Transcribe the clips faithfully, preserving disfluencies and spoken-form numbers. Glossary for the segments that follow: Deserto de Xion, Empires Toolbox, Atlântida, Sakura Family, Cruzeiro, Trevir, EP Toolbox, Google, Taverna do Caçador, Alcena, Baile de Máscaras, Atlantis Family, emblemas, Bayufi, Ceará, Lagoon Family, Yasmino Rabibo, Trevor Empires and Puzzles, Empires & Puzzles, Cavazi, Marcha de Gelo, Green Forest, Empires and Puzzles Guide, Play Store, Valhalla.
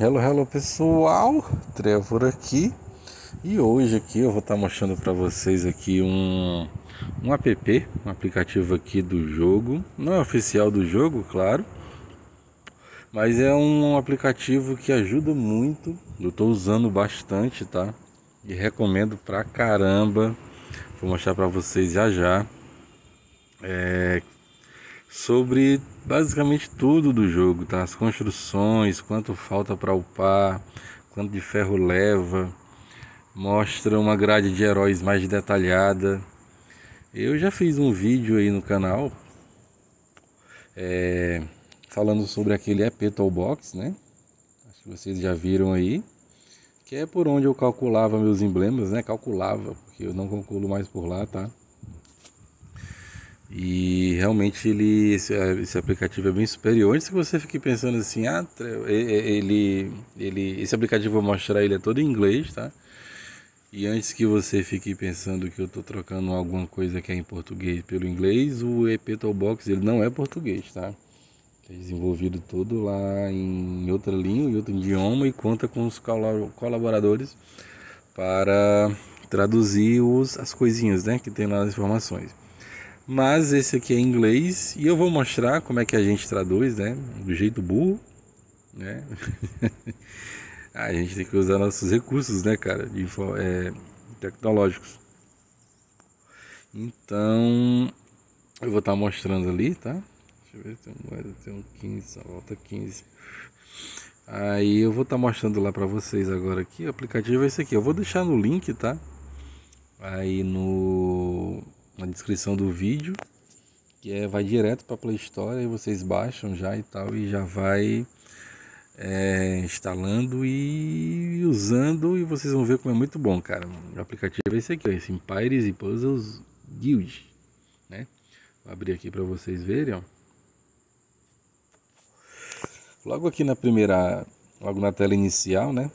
Hello, hello pessoal, Trevor aqui, e hoje aqui eu vou estar mostrando para vocês aqui um, um app, um aplicativo aqui do jogo, não é oficial do jogo, claro, mas é um aplicativo que ajuda muito, eu estou usando bastante, tá? E recomendo pra caramba, vou mostrar para vocês já já, é... sobre basicamente tudo do jogo, tá? As construções, quanto falta para upar, quanto de ferro leva, mostra uma grade de heróis mais detalhada. Eu já fiz um vídeo aí no canal é, falando sobre aquele E P Toolbox, né? Acho que vocês já viram aí, que é por onde eu calculava meus emblemas, né? Calculava, porque eu não calculo mais por lá, tá? E realmente ele, esse, esse aplicativo é bem superior. Antes que você fique pensando assim, ah, ele, ele, esse aplicativo eu vou mostrar, ele é todo em inglês, tá? E antes que você fique pensando que eu tô trocando alguma coisa que é em português pelo inglês, o E P Toolbox ele não é português, tá? É desenvolvido todo lá em outra língua, em outro idioma, e conta com os colaboradores para traduzir os, as coisinhas, né, que tem lá nas informações. Mas esse aqui é em inglês e eu vou mostrar como é que a gente traduz, né? Do jeito burro, né? A gente tem que usar nossos recursos, né, cara? De, é, tecnológicos. Então, eu vou estar mostrando ali, tá? Deixa eu ver, tem moeda, tem um quinze, volta quinze. Aí eu vou estar mostrando lá pra vocês agora aqui. O aplicativo é esse aqui. Eu vou deixar no link, tá? Aí no... na descrição do vídeo, que é, vai direto para Play Store, aí vocês baixam já e tal, e já vai é, instalando e usando, e vocês vão ver como é muito bom, cara. O aplicativo é esse aqui, ó, esse Empires and Puzzles Guide, né? Vou abrir aqui para vocês verem, ó. Logo aqui na primeira, logo na tela inicial, né?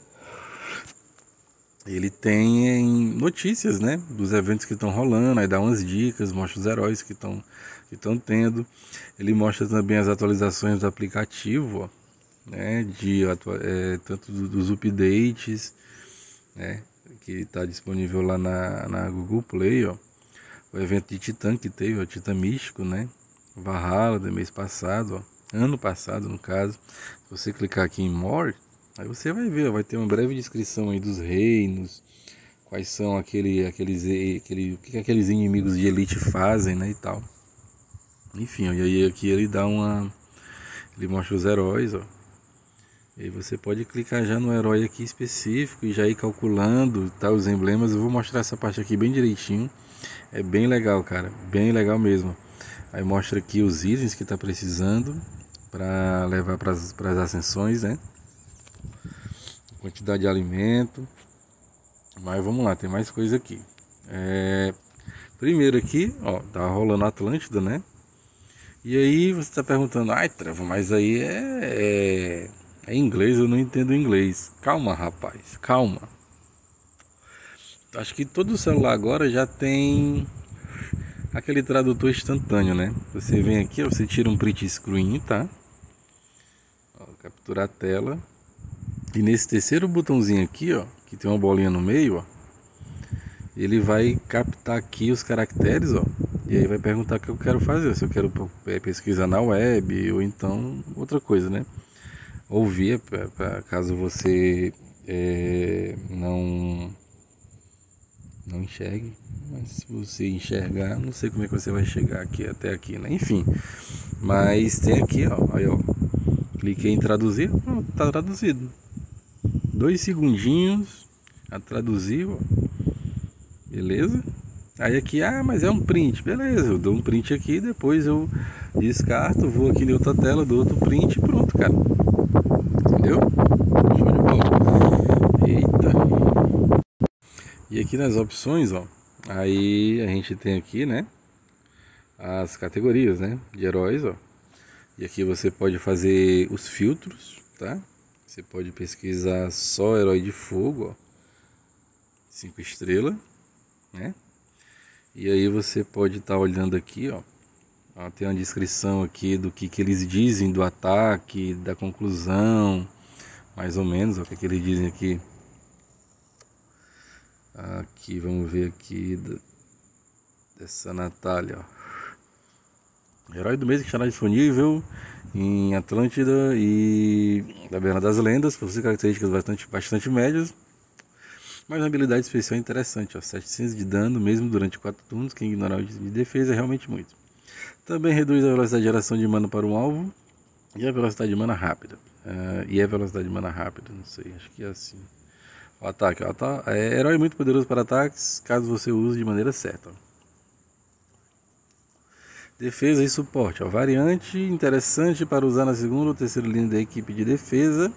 Ele tem notícias, né, dos eventos que estão rolando, aí dá umas dicas, mostra os heróis que estão que estão tendo. Ele mostra também as atualizações do aplicativo, ó, né, de é, tanto dos updates, né, que está disponível lá na, na Google Play, ó. O evento de Titã que teve, o Titã Místico, né, Valhalla do mês passado, ó, ano passado no caso. Se você clicar aqui em More, aí você vai ver, vai ter uma breve descrição aí dos reinos, quais são aquele, aqueles, aquele, o que aqueles inimigos de elite fazem, né, e tal. Enfim, e aí aqui ele dá uma, ele mostra os heróis, ó. E aí você pode clicar já no herói aqui específico e já ir calculando, tá, os emblemas. Eu vou mostrar essa parte aqui bem direitinho, é bem legal, cara, bem legal mesmo. Aí mostra aqui os itens que tá precisando para levar para as ascensões, né. Quantidade de alimento. Mas vamos lá, tem mais coisa aqui. É... Primeiro aqui, ó, tá rolando Atlântida, né? E aí você tá perguntando, ai, Trevo, mas aí é... é... é inglês, eu não entendo inglês. Calma, rapaz, calma. Acho que todo celular agora já tem aquele tradutor instantâneo, né? Você vem aqui, ó, você tira um print screen, tá? Ó, capturar a tela. E nesse terceiro botãozinho aqui, ó, que tem uma bolinha no meio, ó, ele vai captar aqui os caracteres, ó, e aí vai perguntar o que eu quero fazer, se eu quero pesquisar na web ou então outra coisa, né? Ouvir, pra, pra, caso você é, não, não enxergue, mas se você enxergar, não sei como é que você vai chegar aqui até aqui, né? Enfim, mas tem aqui, ó, aí, ó, cliquei em traduzir, pronto, tá traduzido. Dois segundinhos a traduzir, ó. Beleza? Aí aqui, ah, mas é um print, beleza, eu dou um print aqui, depois eu descarto, vou aqui em outra tela, dou outro print e pronto, cara. Entendeu? Show de bola. Eita. E aqui nas opções, ó, aí a gente tem aqui, né, as categorias, né, de heróis, ó. E aqui você pode fazer os filtros, tá? Você pode pesquisar só herói de fogo, ó, cinco estrelas, né? E aí você pode estar tá olhando aqui, ó, ó, tem uma descrição aqui do que, que eles dizem do ataque, da conclusão, mais ou menos, o que, é que eles dizem aqui. Aqui, vamos ver aqui, do, dessa Natália, ó. Herói do mês que estará disponível em Atlântida e Taverna das Lendas, possui características bastante, bastante médias, mas uma habilidade especial interessante, ó, setecentos de dano, mesmo durante quatro turnos, quem ignorar o de defesa é realmente muito. Também reduz a velocidade de geração de mana para um alvo e a velocidade de mana rápida, uh, e a velocidade de mana rápida, não sei, acho que é assim. O ataque, o ataque é herói muito poderoso para ataques, caso você use de maneira certa. Defesa e suporte, ó, variante interessante para usar na segunda ou terceira linha da equipe de defesa.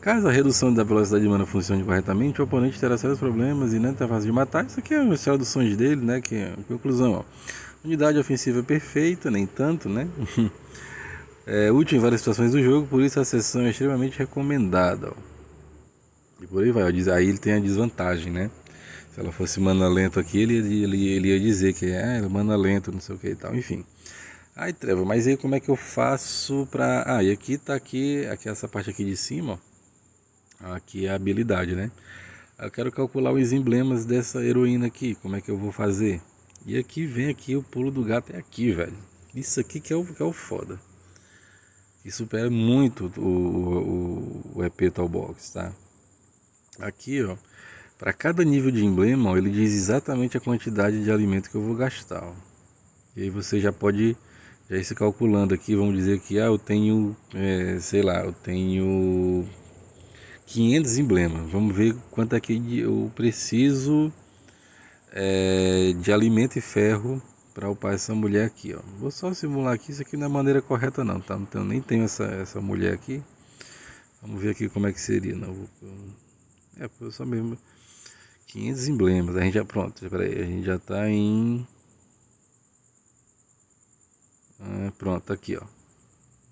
Caso a redução da velocidade de mana funcione corretamente, o oponente terá sérios problemas e não é fácil de matar. Isso aqui é uma história dos sonhos dele, né? Que é a conclusão, ó. Unidade ofensiva perfeita, nem tanto, né? É útil em várias situações do jogo, por isso a sessão é extremamente recomendada, ó. E por aí vai, ó. Aí ele tem a desvantagem, né? Se ela fosse mana lento aqui, ele, ele, ele ia dizer que é ah, mana lento, não sei o que e tal, enfim. Aí treva, mas aí como é que eu faço pra... Ah, e aqui tá aqui, aqui essa parte aqui de cima, ó. Aqui é a habilidade, né? Eu quero calcular os emblemas dessa heroína aqui, como é que eu vou fazer? E aqui vem aqui, o pulo do gato é aqui, velho. Isso aqui que é o, que é o foda. E supera muito o, o, o E P Toolbox, tá? Aqui, ó, para cada nível de emblema, ó, ele diz exatamente a quantidade de alimento que eu vou gastar, ó. E aí você já pode já ir se calculando aqui. Vamos dizer que ah, eu tenho, é, sei lá, eu tenho quinhentos emblemas. Vamos ver quanto é que eu preciso é, de alimento e ferro para upar essa mulher aqui, ó. Vou só simular aqui, isso aqui não é a maneira correta não, tá? Então nem tenho essa, essa mulher aqui. Vamos ver aqui como é que seria, não vou... É, só mesmo quinhentos emblemas. A gente já pronto, peraí, a gente já tá em ah, pronto, tá aqui, ó,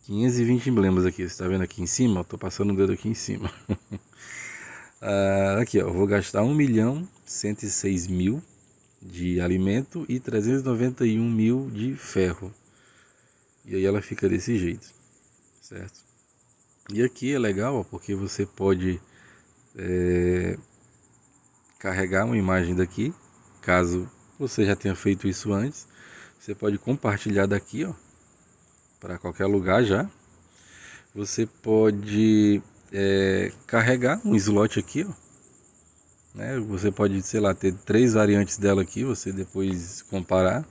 quinhentos e vinte emblemas aqui, você tá vendo aqui em cima? Eu tô passando o dedo aqui em cima. ah, aqui, ó, eu vou gastar um milhão cento e seis mil de alimento e trezentos e noventa e um mil de ferro. E aí ela fica desse jeito, certo? E aqui é legal, ó, porque você pode É, carregar uma imagem daqui, caso você já tenha feito isso antes. Você pode compartilhar daqui, ó, para qualquer lugar já. Você pode é, carregar um slot aqui, ó, né? Você pode, sei lá, ter três variantes dela aqui, você depois comparar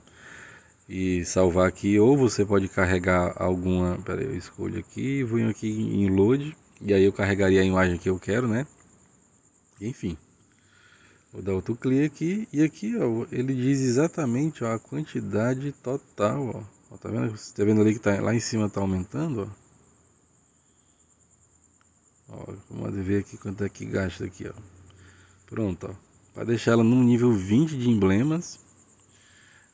e salvar aqui. Ou você pode carregar alguma, peraí, eu escolho aqui, vou aqui em load, e aí eu carregaria a imagem que eu quero, né? Enfim, vou dar outro clique aqui, e aqui, ó, ele diz exatamente, ó, a quantidade total, ó. Ó, tá vendo? Você tá vendo ali que tá lá em cima, tá aumentando, ó. Ó, vamos ver aqui quanto é que gasta aqui, ó. Pronto, ó. Para deixar ela no nível vinte de emblemas,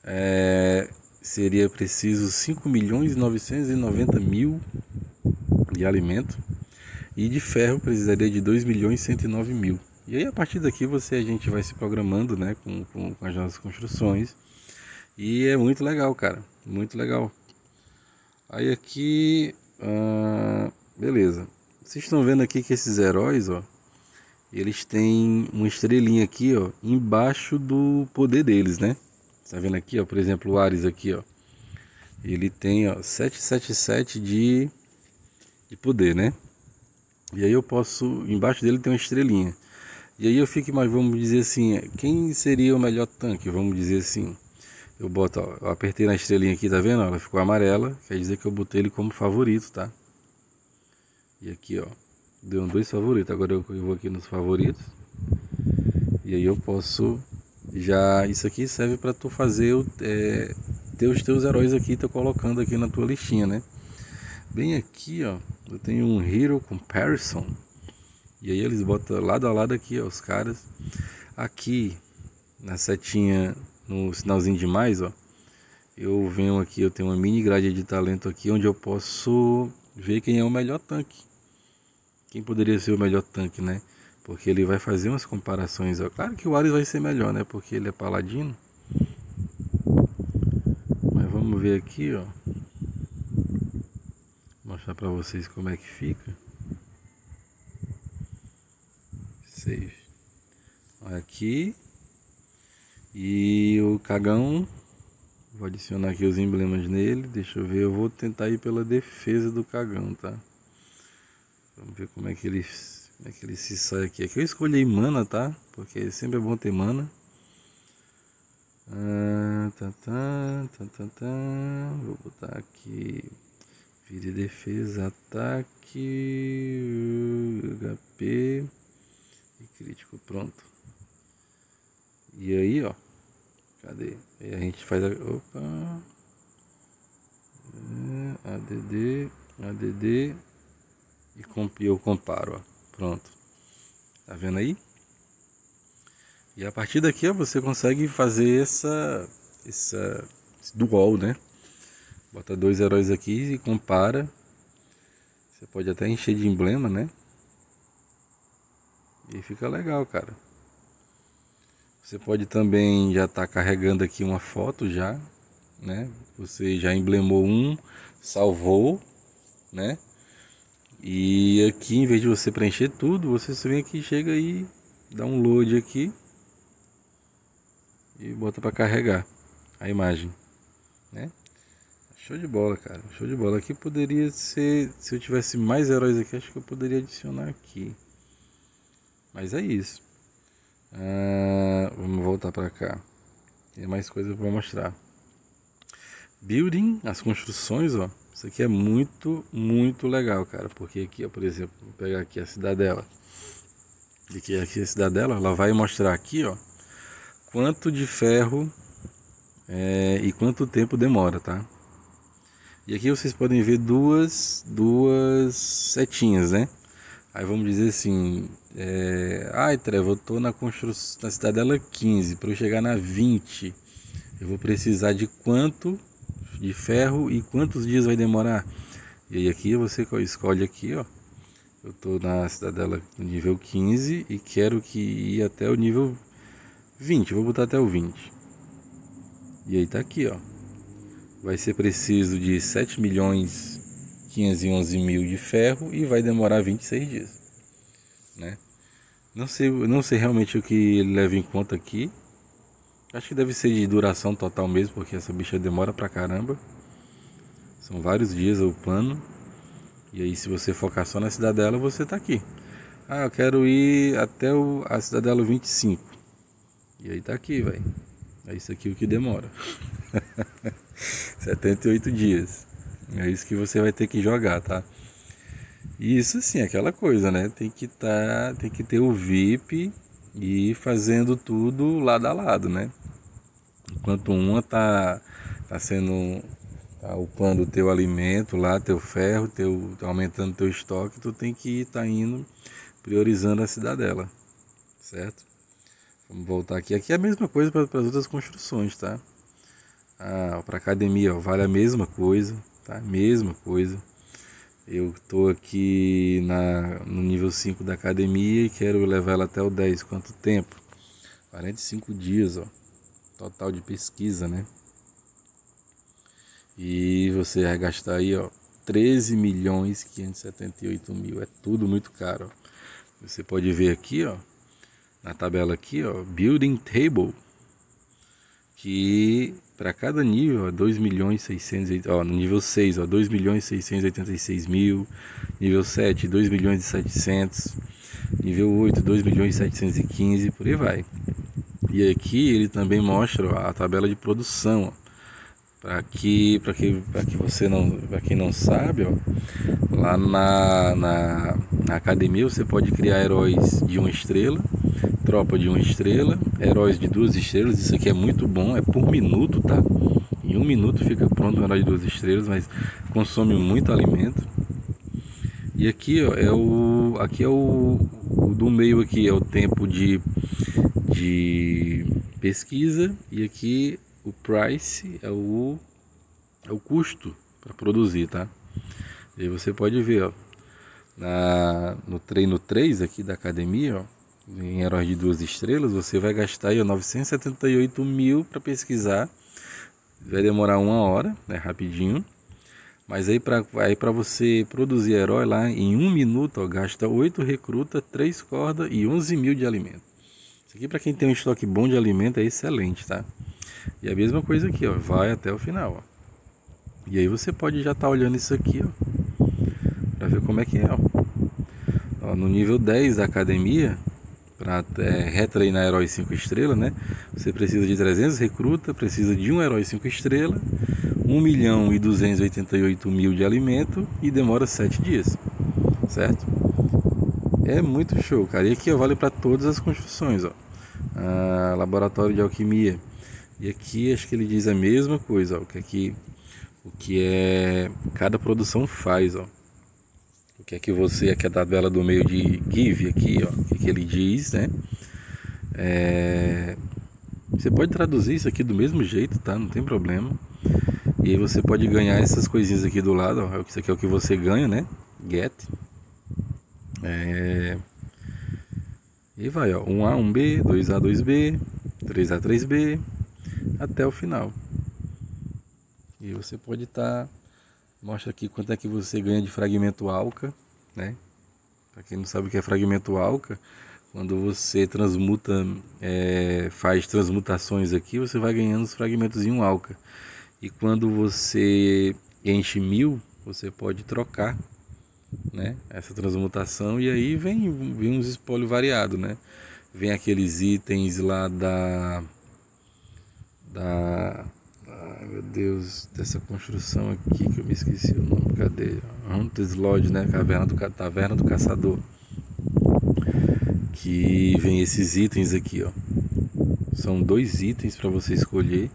é, seria preciso cinco milhões novecentos e noventa mil de alimento. E de ferro precisaria de dois milhões cento e nove mil. E aí a partir daqui você, a gente vai se programando, né, com, com, com as nossas construções. E é muito legal, cara. Muito legal. Aí aqui... Ah, beleza. Vocês estão vendo aqui que esses heróis, ó, eles têm uma estrelinha aqui, ó, embaixo do poder deles, né? Tá vendo aqui, ó, por exemplo, o Ares aqui, ó. Ele tem, ó, setecentos e setenta e sete de, de poder, né? E aí eu posso, embaixo dele tem uma estrelinha. E aí eu fico, mas vamos dizer assim, quem seria o melhor tanque? Vamos dizer assim, eu boto, ó, eu apertei na estrelinha aqui, tá vendo? Ela ficou amarela, quer dizer que eu botei ele como favorito, tá? E aqui, ó, deu um dois favoritos. Agora eu, eu vou aqui nos favoritos. E aí eu posso, já, isso aqui serve pra tu fazer, o, é, ter os teus heróis aqui, tô colocando aqui na tua listinha, né? Bem aqui, ó, eu tenho um Hero Comparison. E aí eles botam lado a lado aqui, ó, os caras. Aqui, na setinha, no sinalzinho de mais, ó, eu venho aqui, eu tenho uma mini grade de talento aqui, onde eu posso ver quem é o melhor tanque. Quem poderia ser o melhor tanque, né? Porque ele vai fazer umas comparações, ó. Claro que o Ares vai ser melhor, né? Porque ele é paladino. Mas vamos ver aqui, ó, mostrar para vocês como é que fica. vocês. Olha aqui. E o cagão. Vou adicionar aqui os emblemas nele. Deixa eu ver. Eu vou tentar ir pela defesa do cagão, tá? Vamos ver como é que ele, como é que ele se sai aqui. Aqui eu escolhi mana, tá? Porque sempre é bom ter mana. Ah, tá, tá, tá, tá, tá. Vou botar aqui. Vire defesa, ataque, H P e crítico, pronto. E aí, ó, cadê? Aí a gente faz a... Opa! É, A D D, A D D e comp... eu comparo, ó, pronto. Tá vendo aí? E a partir daqui, ó, você consegue fazer essa... essa... esse dual, né? Bota dois heróis aqui e compara. Você pode até encher de emblema, né? E fica legal, cara. Você pode também já estar tá carregando aqui uma foto já, né? Você já emblemou um, salvou, né? E aqui, em vez de você preencher tudo, você só vem aqui, chega e dá um load aqui e bota para carregar a imagem, né? Show de bola, cara, show de bola. Aqui poderia ser, se eu tivesse mais heróis aqui, acho que eu poderia adicionar aqui. Mas é isso. Ah, vamos voltar pra cá. Tem mais coisa pra mostrar. Building, as construções, ó. Isso aqui é muito, muito legal, cara. Porque aqui, ó, por exemplo, vou pegar aqui a cidadela. E aqui, aqui a cidadela, ela vai mostrar aqui, ó, quanto de ferro é, e quanto tempo demora, tá? E aqui vocês podem ver duas, duas setinhas, né? Aí vamos dizer assim, é... ai Trevor, eu tô na construção, na cidadela quinze, para eu chegar na vinte, eu vou precisar de quanto de ferro e quantos dias vai demorar? E aí aqui você escolhe aqui, ó, eu tô na cidadela no nível quinze e quero que ir até o nível vinte, vou botar até o vinte. E aí tá aqui, ó. Vai ser preciso de sete milhões quinhentos e onze mil de ferro e vai demorar vinte e seis dias, né? Não sei, não sei realmente o que ele leva em conta aqui. Acho que deve ser de duração total mesmo, porque essa bicha demora pra caramba. São vários dias o plano. E aí se você focar só na cidadela, você tá aqui. Ah, eu quero ir até o, a cidadela vinte e cinco. E aí tá aqui, velho. É isso aqui o que demora. setenta e oito dias. É isso que você vai ter que jogar, tá? E isso sim, aquela coisa, né? Tem que tá, tem que ter o V I P e ir fazendo tudo lado a lado, né? Enquanto uma tá tá sendo tá upando o teu alimento lá, teu ferro, teu tá aumentando teu estoque, tu tem que ir tá indo priorizando a cidadela, certo? Vamos voltar aqui. Aqui é a mesma coisa para as outras construções, tá? Ah, para academia, ó, vale a mesma coisa, tá? Mesma coisa. Eu tô aqui na, no nível cinco da academia e quero levar ela até o dez. Quanto tempo? quarenta e cinco dias, ó. Total de pesquisa, né? E você vai gastar aí, ó, treze milhões quinhentos e setenta e oito mil. É tudo muito caro, ó. Você pode ver aqui, ó, na tabela aqui, ó, Building Table, que para cada nível, ó, dois milhões e seiscentos, ó, no nível seis, ó, dois milhões seiscentos e oitenta e seis mil, nível sete, dois milhões e setecentos, nível oito, dois milhões e setecentos e quinze, por aí vai. E aqui ele também mostra, ó, a tabela de produção, para que para que para que você não, para quem não sabe, ó, lá na, na na academia você pode criar heróis de uma estrela, tropa de uma estrela, heróis de duas estrelas. Isso aqui é muito bom, é por minuto, tá? Em um minuto fica pronto um herói de duas estrelas, mas consome muito alimento. E aqui, ó, é o aqui é o, o do meio aqui é o tempo de de pesquisa e aqui o price é o é o custo para produzir, tá? E aí você pode ver, ó, na no treino três aqui da academia, ó, em heróis de duas estrelas, você vai gastar aí, ó, novecentos e setenta e oito mil para pesquisar. Vai demorar uma hora, né? Rapidinho. Mas aí para aí para você produzir herói lá em um minuto, ó, gasta oito recruta, três cordas e onze mil de alimento. Isso aqui para quem tem um estoque bom de alimento é excelente, tá? E a mesma coisa aqui, ó, vai até o final, ó. E aí você pode já estar tá olhando isso aqui, ó, para ver como é que é, ó. Ó, no nível dez da academia, para é, retreinar herói cinco estrelas, né? Você precisa de trezentos recruta, precisa de um herói cinco estrelas, um milhão e duzentos e oitenta e oito mil de alimento e demora sete dias, certo? É muito show, cara. E aqui, ó, vale para todas as construções, ó. Ah, laboratório de alquimia. E aqui acho que ele diz a mesma coisa, ó, que aqui o que é cada produção faz, ó. O que é que você, aqui a tabela do meio de give aqui, ó, o que ele diz, né? É... você pode traduzir isso aqui do mesmo jeito, tá? Não tem problema. E aí você pode ganhar essas coisinhas aqui do lado, ó. Isso aqui é o que você ganha, né? Get. É... E vai, ó. um A, um B, dois A, dois B, três A, três B, até o final. E você pode estar... Tá... Mostra aqui quanto é que você ganha de fragmento alca, né? Para quem não sabe o que é fragmento alca, quando você transmuta, é, faz transmutações aqui, você vai ganhando os fragmentos em um alca. E quando você enche mil, você pode trocar, né, essa transmutação, e aí vem, vem uns espólios variados, né? Vem aqueles itens lá da... da... Ai, meu Deus, dessa construção aqui que eu me esqueci o nome, cadê? Hunter's Lodge, né? Caverna do, Taverna do Caçador. Que vem esses itens aqui, ó. São dois itens para você escolher.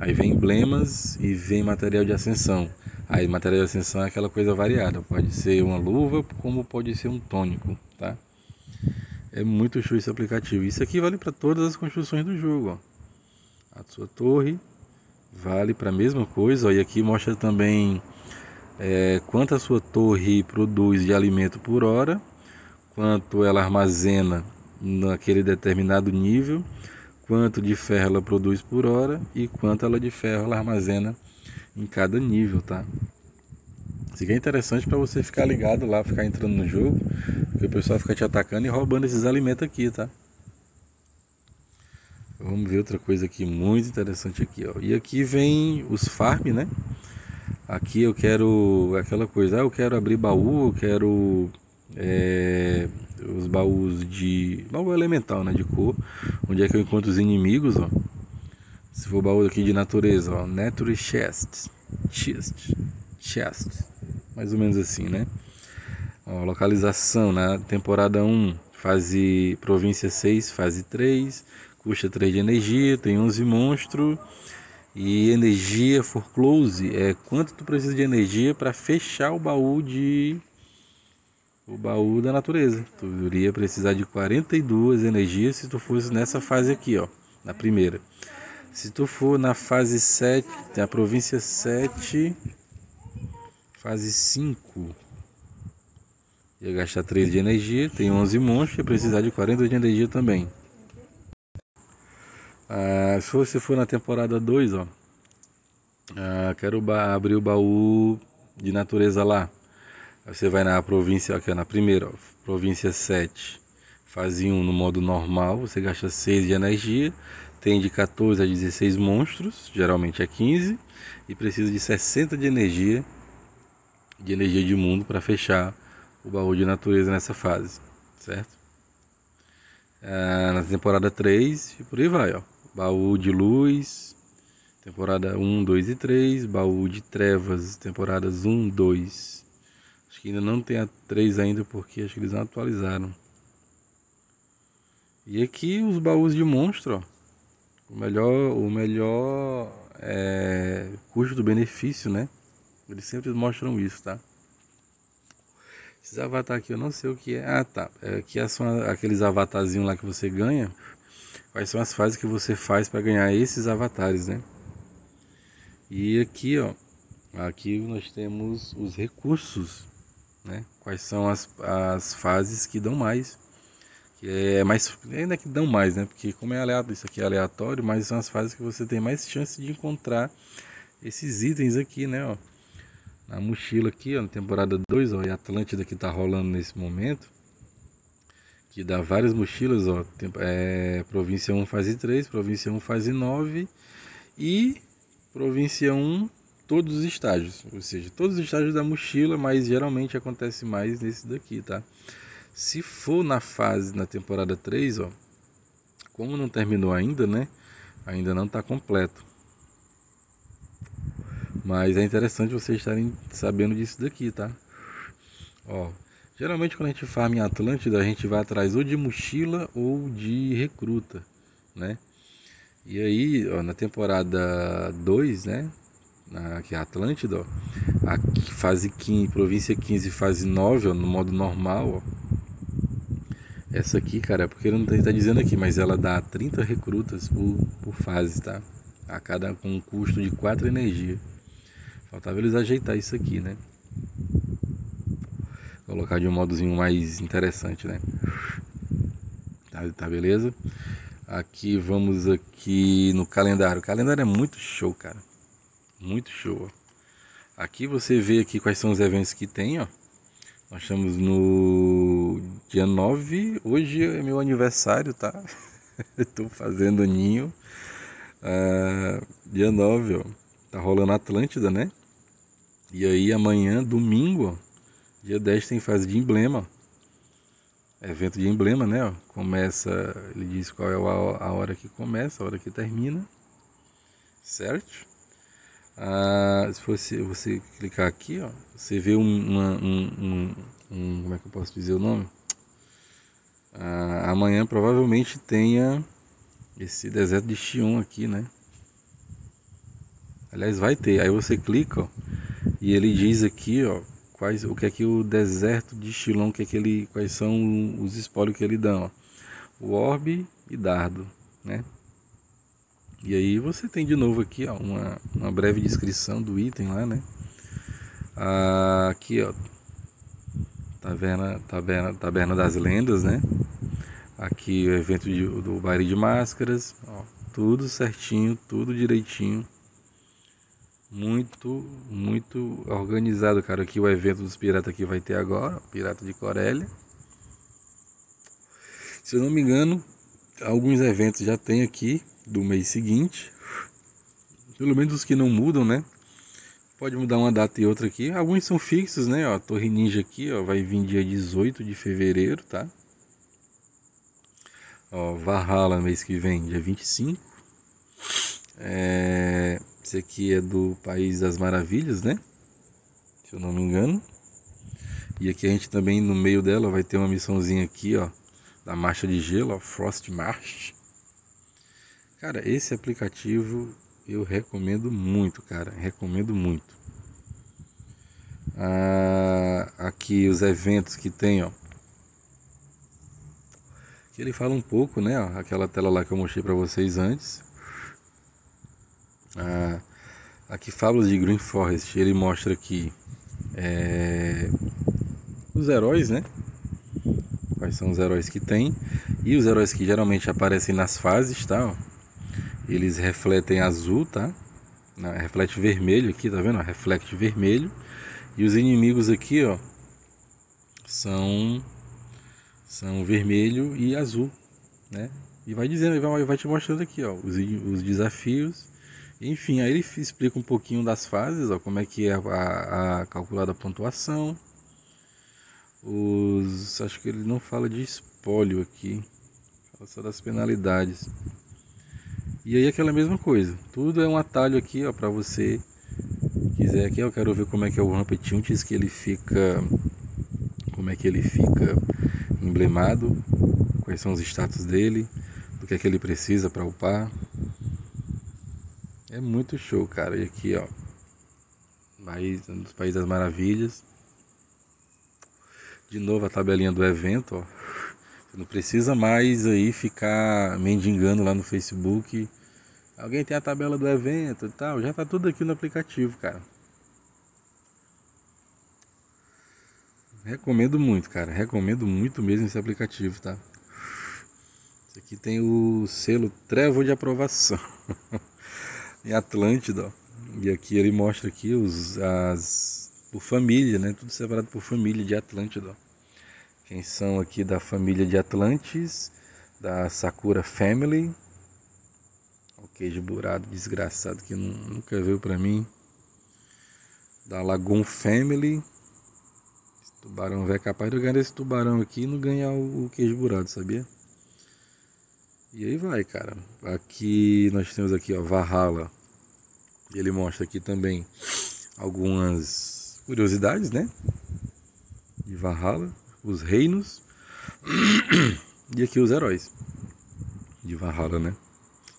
Aí vem emblemas e vem material de ascensão. Aí material de ascensão é aquela coisa variada. Pode ser uma luva, como pode ser um tônico, tá? É muito show esse aplicativo. Isso aqui vale para todas as construções do jogo, ó. A sua torre... vale para a mesma coisa, ó, e aqui mostra também é, quanto a sua torre produz de alimento por hora, quanto ela armazena naquele determinado nível, quanto de ferro ela produz por hora e quanto ela de ferro ela armazena em cada nível, tá? Isso aqui é interessante para você ficar ligado lá, ficar entrando no jogo, porque o pessoal fica te atacando e roubando esses alimentos aqui, tá? Vamos ver outra coisa aqui muito interessante aqui, ó. E aqui vem os farm, né? Aqui eu quero aquela coisa, ah, eu quero abrir baú, eu quero é, os baús de baú elemental, né? De cor, onde é que eu encontro os inimigos, ó. Se for baú aqui de natureza, ó, Nature Chest, Chest, Chest, mais ou menos assim, né? Ó, localização na temporada um, fase província seis, fase três. Custa três de energia, tem onze monstros. E energia for close é quanto tu precisa de energia para fechar o baú de o baú da natureza. Tu iria precisar de quarenta e duas energias se tu fosse nessa fase aqui, ó, na primeira. Se tu for na fase sete, tem a província sete, fase cinco, ia gastar três de energia, tem onze monstros e precisar de quarenta de energia também. Ah, se você for na temporada dois, ó, ah, quero abrir o baú de natureza lá. Aí você vai na província, aqui na primeira, ó, província sete, fase um no modo normal, você gasta seis de energia, tem de quatorze a dezesseis monstros, geralmente é quinze, e precisa de sessenta de energia, de energia de mundo para fechar o baú de natureza nessa fase, certo? Ah, na temporada três e por aí vai, ó. Baú de luz, temporada um, dois e três. Baú de trevas, temporadas um, dois. Acho que ainda não tem a três ainda, porque acho que eles não atualizaram. E aqui os baús de monstro, ó. O melhor, o melhor é, custo-benefício, né? Eles sempre mostram isso, tá? Esses avatar aqui eu não sei o que é. Ah, tá. Aqui são aqueles avatarzinhos lá que você ganha. Quais são as fases que você faz para ganhar esses avatares, né? E aqui, ó, aqui nós temos os recursos, né? Quais são as, as fases que dão mais, que é mais, ainda que dão mais, né? Porque como é aleatório, isso aqui é aleatório, mas são as fases que você tem mais chance de encontrar esses itens aqui, né, ó. na mochila aqui, ó, na temporada dois, ó, e a Atlântida que tá rolando nesse momento, que dá várias mochilas, ó, tem, é, província um fase três, província um fase nove e província um todos os estágios, ou seja, todos os estágios da mochila, mas geralmente acontece mais nesse daqui, tá? Se for na fase, na temporada três, ó, como não terminou ainda, né? Ainda não tá completo. Mas é interessante vocês estarem sabendo disso daqui, tá? Ó, geralmente quando a gente farma em Atlântida, a gente vai atrás ou de mochila ou de recruta, né? E aí, ó, na temporada dois, né? Na, que é Atlântida, ó, a fase quinze, província quinze, fase nove, ó, no modo normal, ó. Essa aqui, cara, é porque ele não tá dizendo aqui, mas ela dá trinta recrutas por, por fase, tá? A cada com um custo de quatro energia. Faltava eles ajeitar isso aqui, né? Colocar de um modozinho mais interessante, né? Tá, tá beleza? Aqui, vamos aqui no calendário. O calendário é muito show, cara. Muito show, ó. Aqui você vê aqui quais são os eventos que tem, ó. Nós estamos no dia nove, hoje é meu aniversário, tá? Estou fazendo aninho. Ah, dia nove, ó, tá rolando Atlântida, né? E aí amanhã, domingo, ó, dia dez tem fase de emblema. Ó. Evento de emblema, né? Ó. Começa, ele diz qual é a hora que começa, a hora que termina, certo? Ah, se você, você clicar aqui, ó, você vê um, uma, um, um, um, como é que eu posso dizer o nome? Ah, amanhã provavelmente tenha esse deserto de Xion aqui, né? Aliás, vai ter. Aí você clica, ó, e ele diz aqui, ó, quais, o que é que o deserto de Xion, que é que ele, quais são os spoilers que ele dá, ó, o orbe e dardo, né? E aí você tem de novo aqui, ó, uma, uma breve descrição do item lá, né? Ah, aqui, ó, Taverna, taverna, taverna das Lendas, né? Aqui o evento de, do Baile de Máscaras, ó, tudo certinho, tudo direitinho. Muito, muito organizado, cara. Aqui o evento dos piratas que vai ter agora, ó, Pirata de Corellia. Se eu não me engano, alguns eventos já tem aqui do mês seguinte, pelo menos os que não mudam, né? Pode mudar uma data e outra aqui. Alguns são fixos, né? Ó, Torre Ninja aqui, ó, vai vir dia dezoito de fevereiro, tá? Ó, Valhalla mês que vem, dia vinte e cinco. É... Esse aqui é do País das Maravilhas, né? Se eu não me engano. E aqui a gente também, no meio dela, vai ter uma missãozinha aqui, ó, da Marcha de Gelo, ó, Frost March. Cara, esse aplicativo eu recomendo muito, cara, recomendo muito. Ah, aqui os eventos que tem, ó. Que ele fala um pouco, né, ó, aquela tela lá que eu mostrei pra vocês antes. Ah, aqui Fábulas de Green Forest, ele mostra aqui é, os heróis, né? Quais são os heróis que tem. E os heróis que geralmente aparecem nas fases, tá, ó. Eles refletem azul, tá? Não, reflete vermelho aqui, tá vendo? Reflete vermelho. E os inimigos aqui, ó, são são vermelho e azul, né? E vai dizendo, vai, vai te mostrando aqui, ó, os, os desafios. Enfim, aí ele explica um pouquinho das fases, ó, como é que é a, a, a calculada a pontuação. Os, acho que ele não fala de espólio aqui, fala só das penalidades. E aí aquela mesma coisa, tudo é um atalho aqui, ó, pra você quiser aqui, eu quero ver como é que é o Rampant Units, que ele fica, como é que ele fica emblemado, quais são os status dele, do que é que ele precisa pra upar. É muito show, cara. E aqui, ó, dos Países das Maravilhas. De novo a tabelinha do evento, ó. Você não precisa mais aí ficar mendigando lá no Facebook. Alguém tem a tabela do evento e tal. Já tá tudo aqui no aplicativo, cara. Recomendo muito, cara. Recomendo muito mesmo esse aplicativo, tá? Esse aqui tem o selo Trevor de aprovação. Em Atlântida, ó. E aqui ele mostra aqui os, as, por família, né? Tudo separado por família de Atlântida. Quem são aqui da família de Atlantis, da Sakura Family. O queijo dourado desgraçado que nunca veio pra mim. Da Lagoon Family. Esse tubarão velho é capaz de eu ganhar esse tubarão aqui e não ganhar o queijo dourado, sabia? E aí vai, cara. Aqui nós temos aqui, ó, Valhalla. Ele mostra aqui também algumas curiosidades, né? De Valhalla, os reinos e aqui os heróis de Valhalla, né?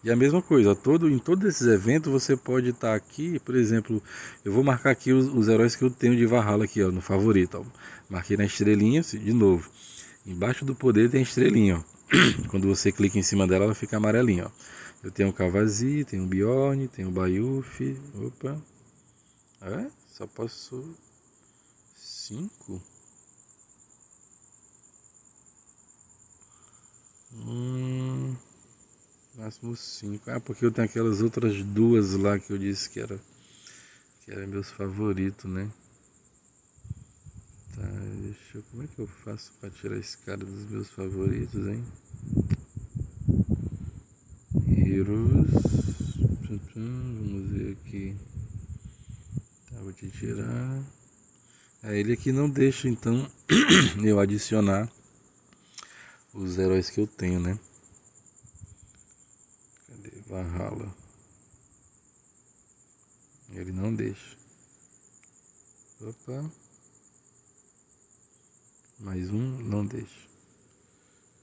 E a mesma coisa, todo, em todos esses eventos você pode estar tá aqui, por exemplo, eu vou marcar aqui os, os heróis que eu tenho de Valhalla aqui, ó, no favorito, ó. Marquei na estrelinha, de novo, embaixo do poder tem a estrelinha, ó. Quando você clica em cima dela, ela fica amarelinha, ó. Eu tenho o Cavazi, tenho o Bjorn, tenho o Bayufi, opa, é, só posso cinco? Hum, máximo cinco. Ah, porque eu tenho aquelas outras duas lá que eu disse que era que eram meus favoritos, né? Tá, deixa eu, como é que eu faço pra tirar esse cara dos meus favoritos, hein? Heroes. Vamos ver aqui. Tá, vou te tirar. Ah, ele aqui não deixa, então, eu adicionar os heróis que eu tenho, né? Cadê? Valhalla. Ele não deixa. Opa. Mais um, não deixa.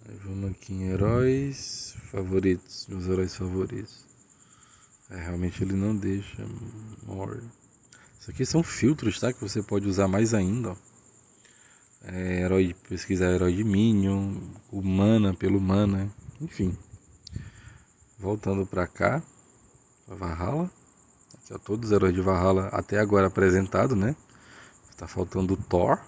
Aí vamos aqui em heróis favoritos, meus heróis favoritos. É, realmente ele não deixa. More. Isso aqui são filtros, tá? Que você pode usar mais ainda, ó. É, herói de pesquisar, herói de Minion, humana pelo humana, enfim. Voltando pra cá, a Valhalla. Aqui, ó, todos os heróis de Valhalla até agora apresentado, né? Tá faltando o Thor.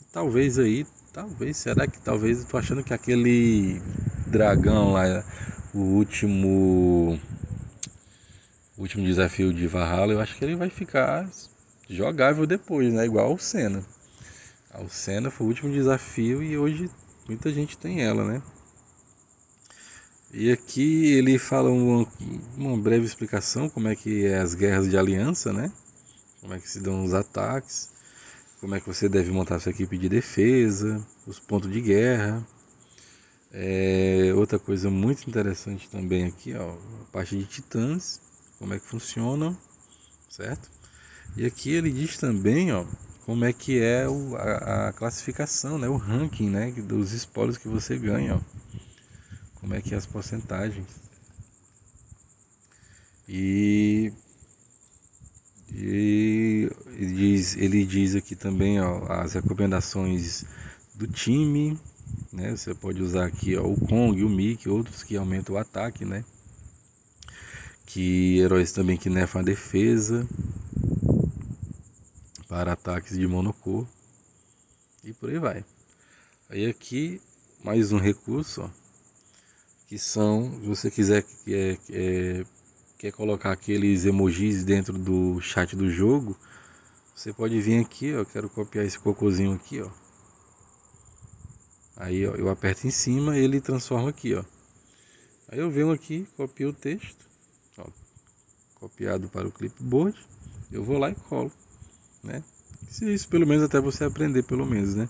E talvez aí, talvez, será que talvez, eu tô achando que aquele dragão lá, o último, o último desafio de Valhalla, eu acho que ele vai ficar jogável depois, né? Igual o Senna. A Alcena foi o último desafio e hoje muita gente tem ela, né? E aqui ele fala uma, uma breve explicação como é que é as guerras de aliança, né? Como é que se dão os ataques, como é que você deve montar sua equipe de defesa, os pontos de guerra. É, outra coisa muito interessante também aqui, ó, a parte de titãs, como é que funcionam, certo? E aqui ele diz também, ó, como é que é o, a, a classificação, né? O ranking, né? Dos espólios que você ganha, ó. Como é que é as porcentagens. E, e ele, diz, ele diz aqui também, ó, as recomendações do time, né? Você pode usar aqui, ó, o Kong, o Mickey, outros que aumentam o ataque, né? Que heróis também que nerfam a defesa. Para ataques de monocor. E por aí vai. Aí aqui mais um recurso, ó, que são, se você quiser é, é, quer colocar aqueles emojis dentro do chat do jogo, você pode vir aqui, ó. Eu quero copiar esse cocôzinho aqui, ó. Aí, ó, eu aperto em cima, ele transforma aqui, ó. Aí eu venho aqui, copio o texto, ó, copiado para o clipboard. Eu vou lá e colo, né? Isso pelo menos até você aprender, pelo menos, né?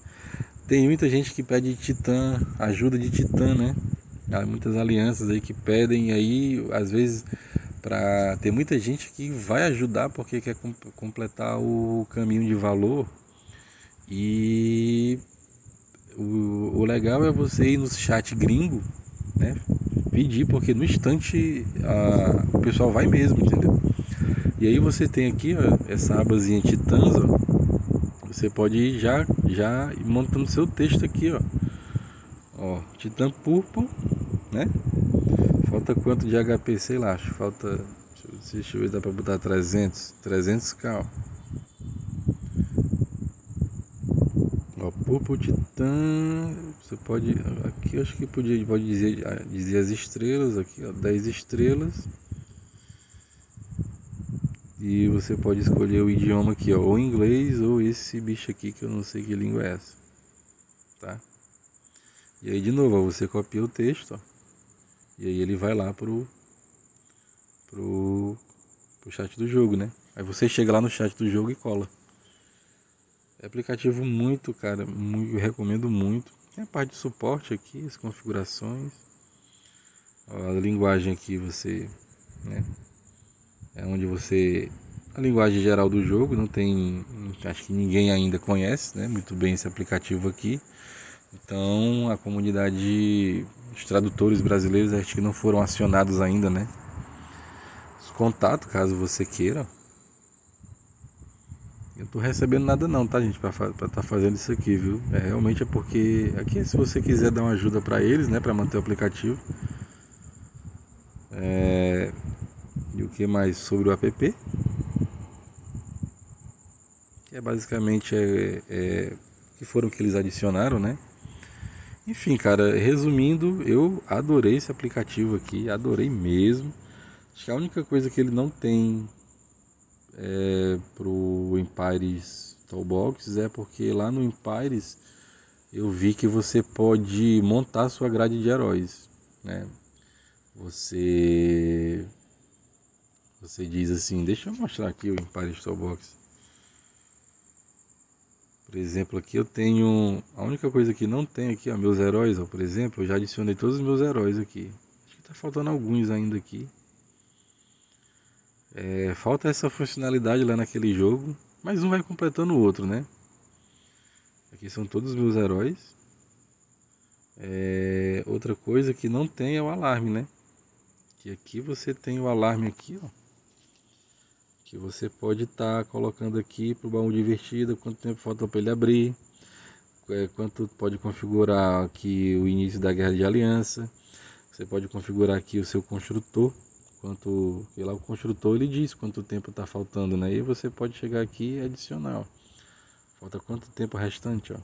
Tem muita gente que pede titã, ajuda de titã, né? Há muitas alianças aí que pedem, e aí às vezes para tem muita gente que vai ajudar porque quer comp completar o caminho de valor. E o, o legal é você ir no chat gringo, né? Pedir, porque no instante a, o pessoal vai mesmo, entendeu? E aí você tem aqui, ó, essa abazinha Titãs, ó. Você pode ir já, já montando seu texto aqui, ó. Ó, Titã Purple, né? Falta quanto de H P, sei lá, acho. Falta, deixa eu ver, dá pra botar trezentos, trezentos k, ó. Ó, Purple Titã, você pode, aqui acho que podia, pode dizer, dizer as estrelas, aqui, ó, dez estrelas. E você pode escolher o idioma aqui, ó, ou inglês ou esse bicho aqui que eu não sei que língua é essa, tá? E aí de novo, ó, você copia o texto, ó, e aí ele vai lá pro, pro, pro chat do jogo, né? Aí você chega lá no chat do jogo e cola. É aplicativo muito, cara, muito, eu recomendo muito. Tem a parte de suporte aqui, as configurações, ó, a linguagem aqui você, né? É onde você, a linguagem geral do jogo, não tem, acho que ninguém ainda conhece, né, muito bem esse aplicativo aqui. Então a comunidade, os tradutores brasileiros, acho que não foram acionados ainda, né. Os contatos, caso você queira. Eu não tô recebendo nada não, tá, gente, pra estar tá fazendo isso aqui, viu. É, realmente é porque, aqui se você quiser dar uma ajuda para eles, né, para manter o aplicativo. É... E o que mais sobre o app? Que é basicamente é, é, que foram que eles adicionaram, né? Enfim, cara, resumindo, eu adorei esse aplicativo aqui, adorei mesmo. Acho que a única coisa que ele não tem é, pro Empires Toolbox é porque lá no Empires eu vi que você pode montar sua grade de heróis, né? Você... Você diz assim, deixa eu mostrar aqui o Empires Toolbox. Por exemplo, aqui eu tenho, a única coisa que não tem aqui, ó, meus heróis, ó, por exemplo, eu já adicionei todos os meus heróis aqui. Acho que tá faltando alguns ainda aqui. É, falta essa funcionalidade lá naquele jogo, mas um vai completando o outro, né? Aqui são todos os meus heróis. É, outra coisa que não tem é o alarme, né? E aqui você tem o alarme aqui, ó, que você pode estar tá colocando aqui para o baú divertido, quanto tempo falta para ele abrir, quanto pode configurar aqui o início da guerra de aliança. Você pode configurar aqui o seu construtor, quanto que lá o construtor ele diz quanto tempo está faltando, né? E você pode chegar aqui e adicionar, ó, falta quanto tempo restante, ó,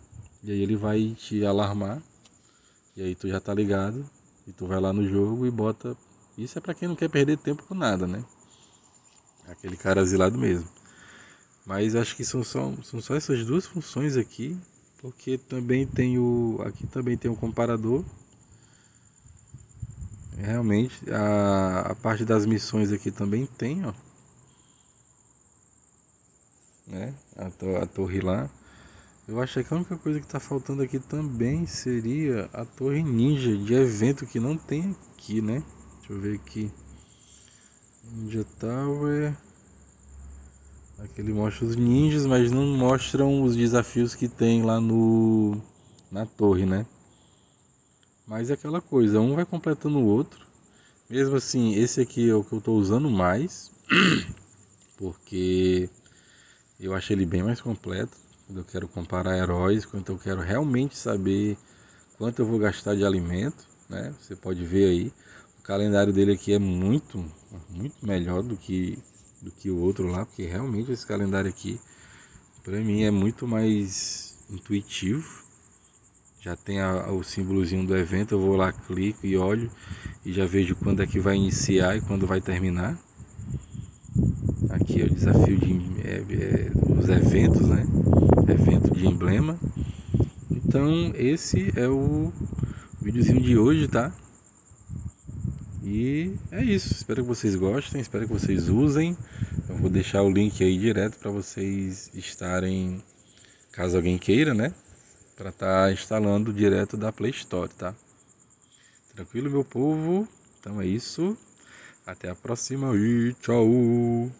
e aí ele vai te alarmar, e aí tu já tá ligado e tu vai lá no jogo e bota. Isso é para quem não quer perder tempo com nada, né? Aquele cara asilado mesmo. Mas acho que são só, são só essas duas funções aqui, porque também tem o, aqui também tem um comparador. Realmente a, a parte das missões aqui também tem, ó, né? A, to, a torre lá. Eu acho que a única coisa que está faltando aqui também seria a torre ninja de evento, que não tem aqui, né? Deixa eu ver aqui, Ninja Tower, aqui ele mostra os ninjas, mas não mostram os desafios que tem lá no, na torre, né? Mas é aquela coisa, um vai completando o outro. Mesmo assim, esse aqui é o que eu estou usando mais, porque eu achei ele bem mais completo, quando eu quero comparar heróis, quando eu quero realmente saber quanto eu vou gastar de alimento, né? Você pode ver aí. O calendário dele aqui é muito, muito melhor do que, do que o outro lá, porque realmente esse calendário aqui, para mim, é muito mais intuitivo. Já tem a, a, o símbolozinho do evento, eu vou lá, clico e olho, e já vejo quando é que vai iniciar e quando vai terminar. Aqui é o desafio de é, é, os eventos, né? Evento de emblema. Então, esse é o videozinho de hoje, tá? E é isso, espero que vocês gostem, espero que vocês usem. Eu vou deixar o link aí direto para vocês estarem, caso alguém queira, né, para estar tá instalando direto da Play Store, tá? Tranquilo, meu povo? Então é isso, até a próxima e tchau!